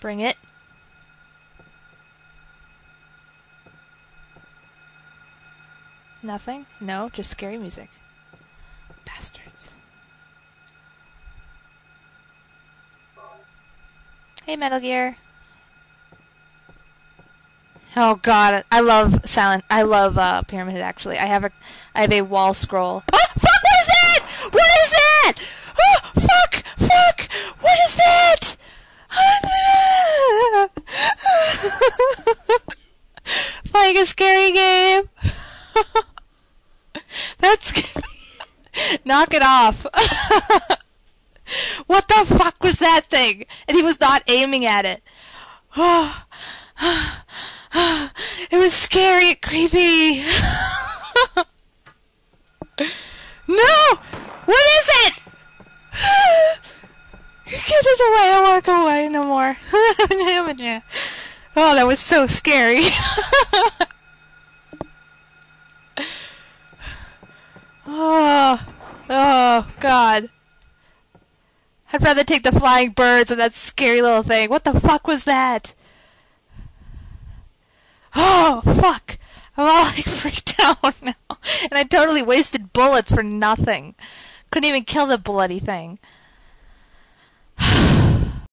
Bring it. Nothing? No, just scary music. Bastards. Hey, Metal Gear. Oh god, I love Pyramid Head, actually. I have a wall scroll. Ah, fuck, what is that? What is that? Oh, fuck, what is that? Playing a scary game. That's knock it off. What the fuck was that thing? And he was not aiming at it. Oh. It was scary and creepy. No! What is it? Get it away. I want to go away no more. Oh, that was so scary. Oh, God. I'd rather take the flying birds than that scary little thing. What the fuck was that? Oh, fuck. I'm all like freaked out now. And I totally wasted bullets for nothing. Couldn't even kill the bloody thing.